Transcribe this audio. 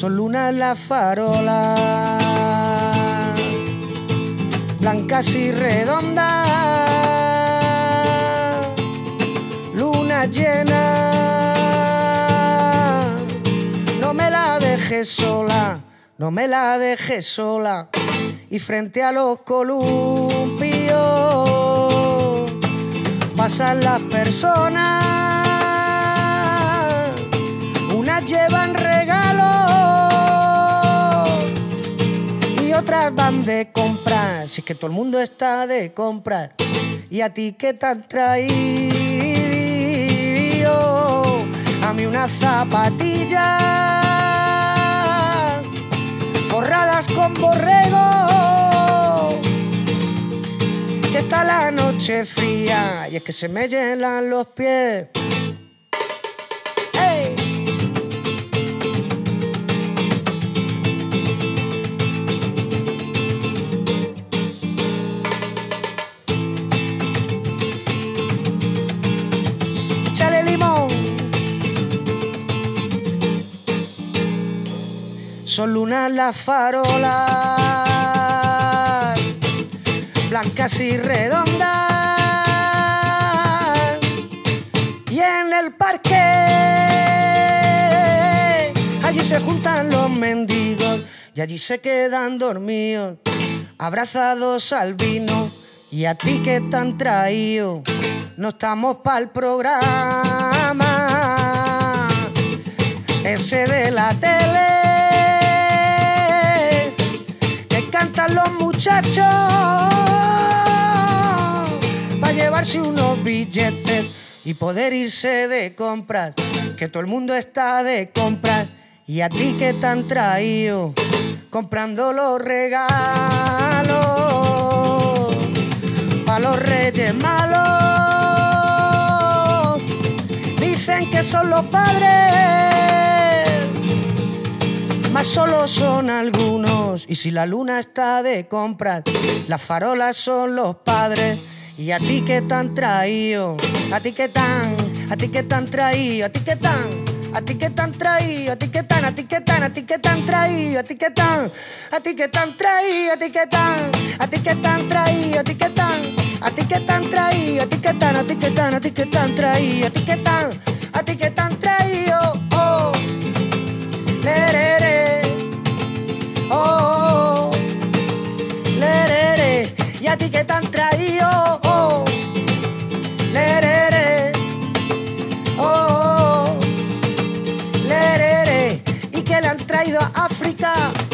son lunas las farolas, blancas y redondas, luna llena, no me la dejes sola, no me la dejes sola. Y frente a los columpios pasan las personas, unas llevan regalos y otras van de compras. Si es que todo el mundo está de compras, ¿y a ti qué te han traído? A mí unas zapatillas forradas con borrego, que está la noche fría y es que se me hielan los pies. ¡Hey! ¡Échale limón! Son lunas las farolas, blancas y redondas, y en el parque allí se juntan los mendigos y allí se quedan dormidos, abrazados al vino. Y a ti que te han traído, no estamos pa'l programa ese de la tele que cantan los muchachos, llevarse unos billetes y poder irse de compras, que todo el mundo está de compras. Y a ti que te han traído, comprando los regalos pa' los reyes malos. Dicen que son los padres, mas solo son algunos. Y si la luna está de compras, las farolas son los padres. Y a ti que te han traído, a ti que te han traído, a ti que te han traído, a ti que te han traído, a ti que te han traído, a ti que te han traído, a ti que te han traído, a ti que te han traído, a ti que te han traído, oh, lerere, oh, lerere, y a ti que te han traído. Traído a África.